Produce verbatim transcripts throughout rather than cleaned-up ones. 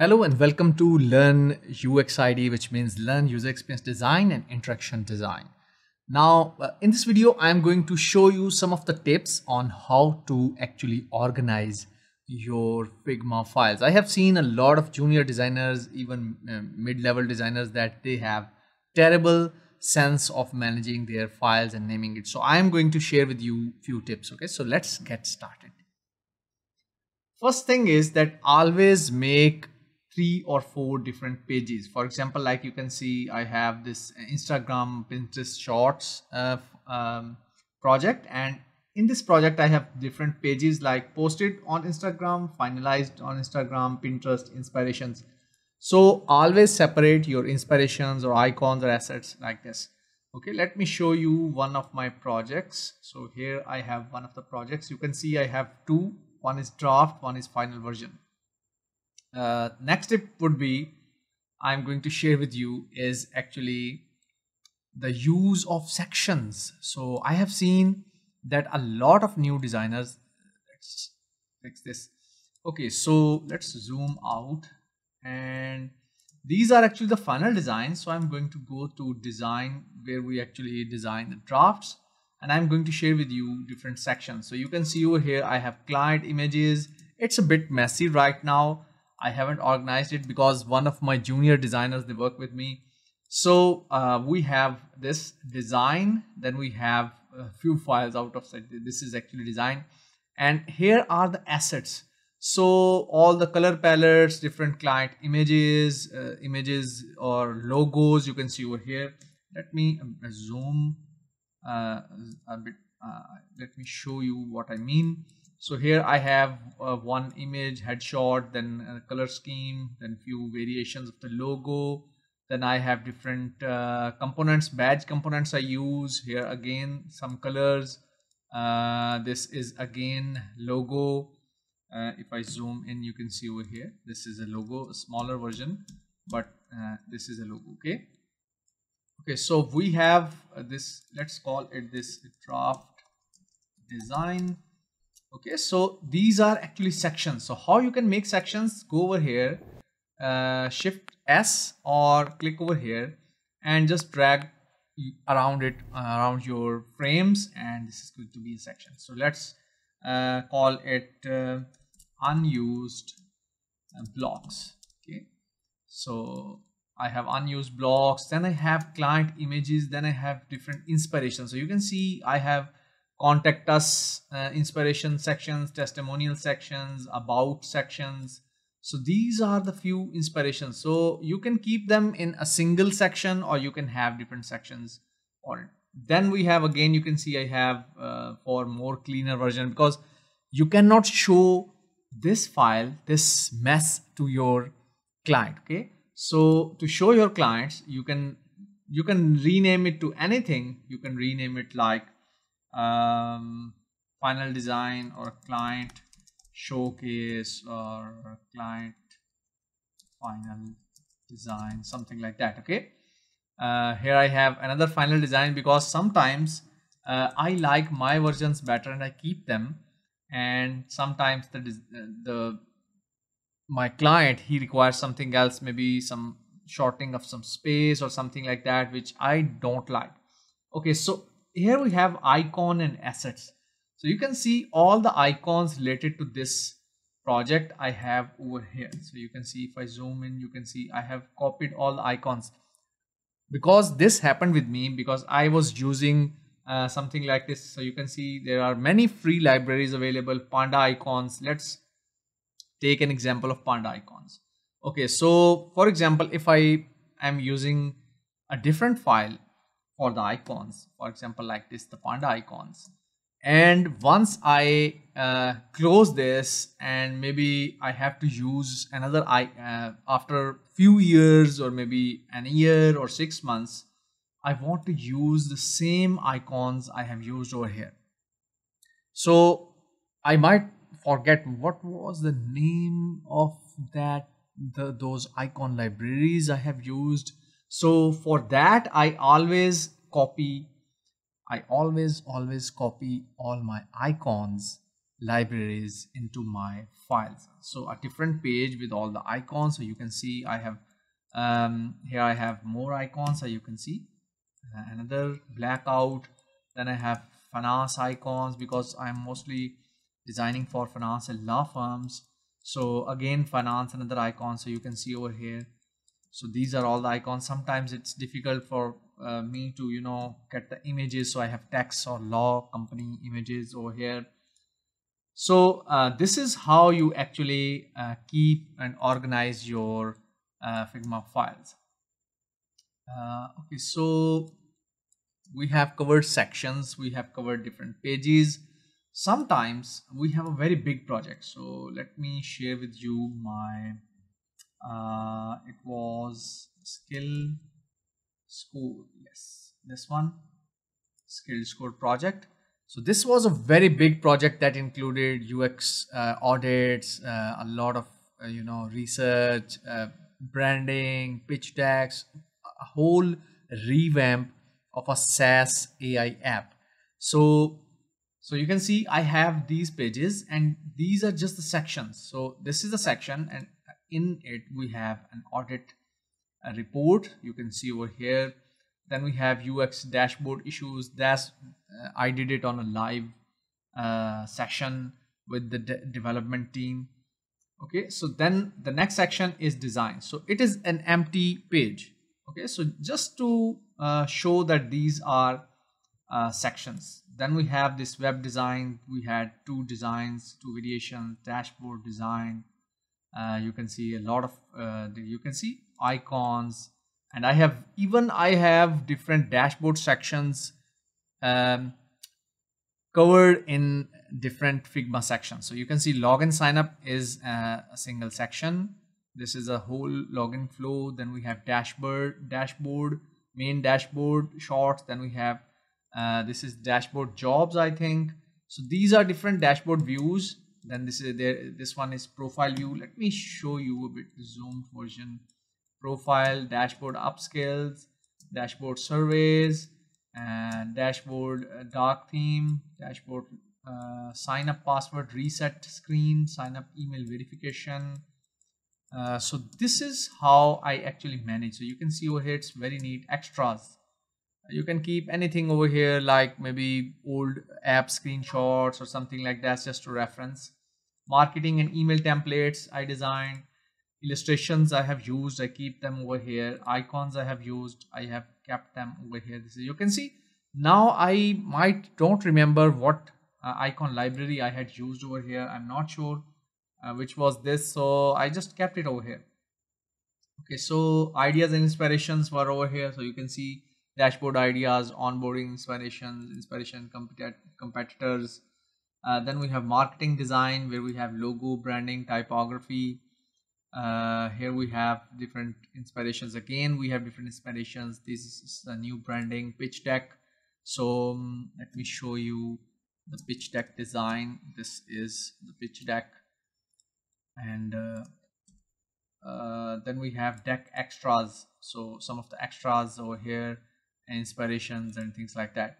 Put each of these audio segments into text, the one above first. Hello and welcome to Learn U X I D, which means Learn User Experience Design and Interaction Design. Now, in this video, I'm going to show you some of the tips on how to actually organize your Figma files. I have seen a lot of junior designers, even uh, mid-level designers, that they have terrible sense of managing their files and naming it. So I'm going to share with you a few tips. Okay, so let's get started. First thing is that always make three or four different pages. For example, like you can see, I have this Instagram Pinterest Shorts uh, um, project, and in this project I have different pages like posted on Instagram, finalized on Instagram, Pinterest, inspirations. So always separate your inspirations or icons or assets like this. Okay, let me show you one of my projects. So here I have one of the projects. You can see I have two. One is draft, one is final version. Uh, next tip would be, I'm going to share with you, is actually the use of sections. So I have seen that a lot of new designers, let's fix this. Okay, so let's zoom out, and these are actually the final designs. So I'm going to go to design, where we actually design the drafts, and I'm going to share with you different sections. So you can see over here, I have client images. It's a bit messy right now. I haven't organized it because one of my junior designers, they work with me. So uh, we have this design, then we have a few files out of set. This is actually design. And here are the assets. So all the color palettes, different client images, uh, images or logos, you can see over here. Let me zoom uh, a bit. Uh, let me show you what I mean. So here I have uh, one image, headshot, then a color scheme, then few variations of the logo. Then I have different uh, components, badge components I use. Here again, some colors. Uh, this is again logo. Uh, if I zoom in, you can see over here, this is a logo, a smaller version, but uh, this is a logo, okay? Okay, so we have uh, this, let's call it this draft design. Okay, so these are actually sections. So how you can make sections, go over here, uh, shift S or click over here and just drag around it, uh, around your frames, and this is going to be a section. So let's uh, call it uh, unused blocks. Okay, so I have unused blocks, then I have client images, then I have different inspirations. So you can see I have contact us, uh, inspiration sections, testimonial sections, about sections. So these are the few inspirations. So you can keep them in a single section, or you can have different sections on it. Then we have, again, you can see I have uh, for more cleaner version, because you cannot show this file, this mess to your client. Okay. So to show your clients, you can, you can rename it to anything. You can rename it like um final design or client showcase or client final design, something like that. Okay, uh here I have another final design, because sometimes uh, I like my versions better and I keep them, and sometimes the the my client, he requires something else, maybe some shortening of some space or something like that, which I don't like. Okay, so here we have icon and assets. So you can see all the icons related to this project I have over here. So you can see, if I zoom in, you can see I have copied all the icons, because this happened with me, because I was using uh, something like this. So you can see there are many free libraries available, Panda icons. Let's take an example of Panda icons. Okay, so for example, if I am using a different file for the icons, for example, like this, the Panda icons. And once I uh, close this, and maybe I have to use another uh, after few years, or maybe an year or six months, I want to use the same icons I have used over here. So I might forget what was the name of that, the, those icon libraries I have used. So for that, I always copy, I always, always copy all my icons libraries into my files. So a different page with all the icons. So you can see I have um, here I have more icons. So you can see uh, another blackout. Then I have finance icons because I'm mostly designing for finance and law firms. So again, finance, another icon. So you can see over here. So these are all the icons. Sometimes it's difficult for uh, me to, you know, get the images. So I have text or law company images over here. So uh, this is how you actually uh, keep and organize your uh, Figma files. Uh, okay, so we have covered sections. We have covered different pages. Sometimes we have a very big project. So let me share with you my, uh, it was SkillScore. Yes, this one, SkillScore project. So this was a very big project that included U X uh, audits, uh, a lot of, uh, you know, research, uh, branding, pitch decks, a whole revamp of a SaaS A I app. So, so you can see I have these pages and these are just the sections. So this is the section and in it we have an audit a report. You can see over here. Then we have U X dashboard issues. That's uh, I did it on a live uh, session with the de development team. Okay, so then the next section is design. So it is an empty page. Okay, so just to uh, show that these are uh, sections. Then we have this web design. We had two designs, two variations, dashboard design. Uh, you can see a lot of, uh, you can see icons. And I have even I have different dashboard sections um, covered in different Figma sections. So you can see login sign up is uh, a single section. This is a whole login flow. Then we have dashboard, dashboard, main dashboard, shorts. Then we have uh, this is dashboard jobs, I think. So these are different dashboard views. Then this is there. This one is profile view. Let me show you a bit zoomed version. Profile, dashboard upscales, dashboard surveys, and dashboard dark theme, dashboard uh, sign up password reset screen, sign up email verification. Uh, so this is how I actually manage. So you can see over here, it's very neat. Extras. You can keep anything over here, like maybe old app screenshots or something like that, just to reference. Marketing and email templates I designed. Illustrations I have used, I keep them over here. Icons I have used, I have kept them over here. This is, you can see now I might don't remember what uh, icon library I had used over here. I'm not sure uh, which was this. So I just kept it over here. Okay, so ideas and inspirations were over here. So you can see dashboard ideas, onboarding inspirations, inspiration competitors. Uh, then we have marketing design where we have logo, branding, typography. Uh, here we have different inspirations. Again, we have different inspirations. This is the new branding pitch deck. So um, let me show you the pitch deck design. This is the pitch deck. And uh, uh, then we have deck extras. So some of the extras over here, inspirations and things like that.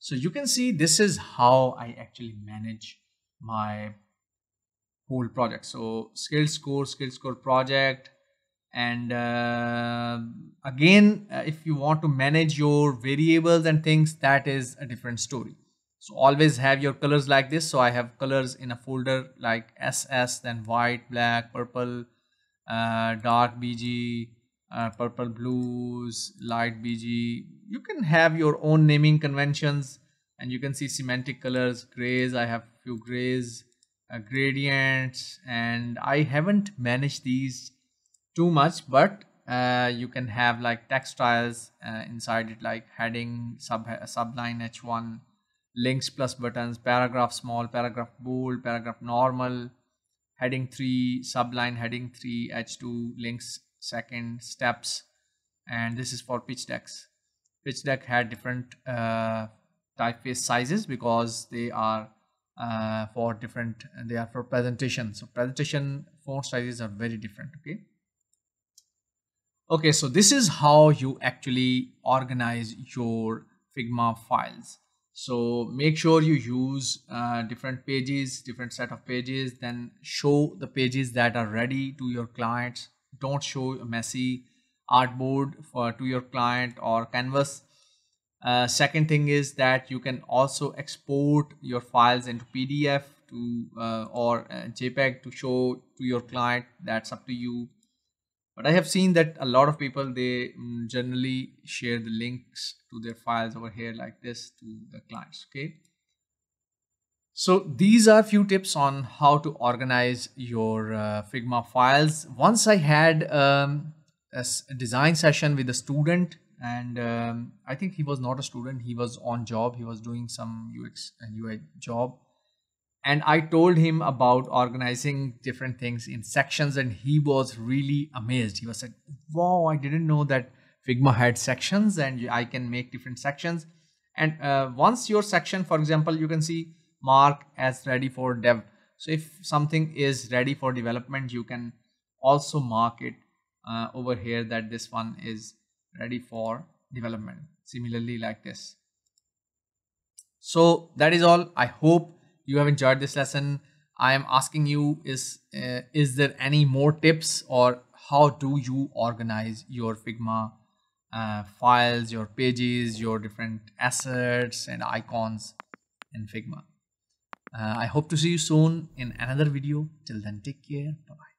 So you can see this is how I actually manage my whole project. So SkillScore, SkillScore project. And uh, again, uh, if you want to manage your variables and things, that is a different story. So always have your colors like this. So I have colors in a folder like S S, then white, black, purple, uh, dark B G, uh, purple blues, light B G. You can have your own naming conventions and you can see semantic colors, grays. I have few grays. Uh, gradients, and I haven't managed these too much, but uh, you can have like text styles uh, inside it, like heading, sub subline H one, links plus buttons, paragraph small, paragraph bold, paragraph normal, heading three, subline heading three, H two, links second, steps. And this is for pitch decks. Pitch deck had different uh, typeface sizes because they are Uh, for different, they are for presentation. So presentation font sizes are very different. Okay. Okay. So this is how you actually organize your Figma files. So make sure you use uh, different pages, different set of pages, then show the pages that are ready to your clients. Don't show a messy artboard for to your client or canvas. Uh, second thing is that you can also export your files into P D F to uh, or uh, JPEG to show to your client. That's up to you. But I have seen that a lot of people, they generally share the links to their files over here like this to the clients. Okay. So these are few tips on how to organize your uh, Figma files. Once I had um, a design session with a student, and um, I think he was not a student. He was on job. He was doing some U X and U I job. And I told him about organizing different things in sections, and he was really amazed. He was like, wow, I didn't know that Figma had sections and I can make different sections. And uh, once your section, for example, you can see mark as ready for dev. So if something is ready for development, you can also mark it uh, over here that this one is ready for development. Similarly like this. So that is all. I hope you have enjoyed this lesson. I am asking you, is, uh, is there any more tips, or how do you organize your Figma uh, files, your pages, your different assets and icons in Figma? Uh, I hope to see you soon in another video. Till then, take care. Bye-bye.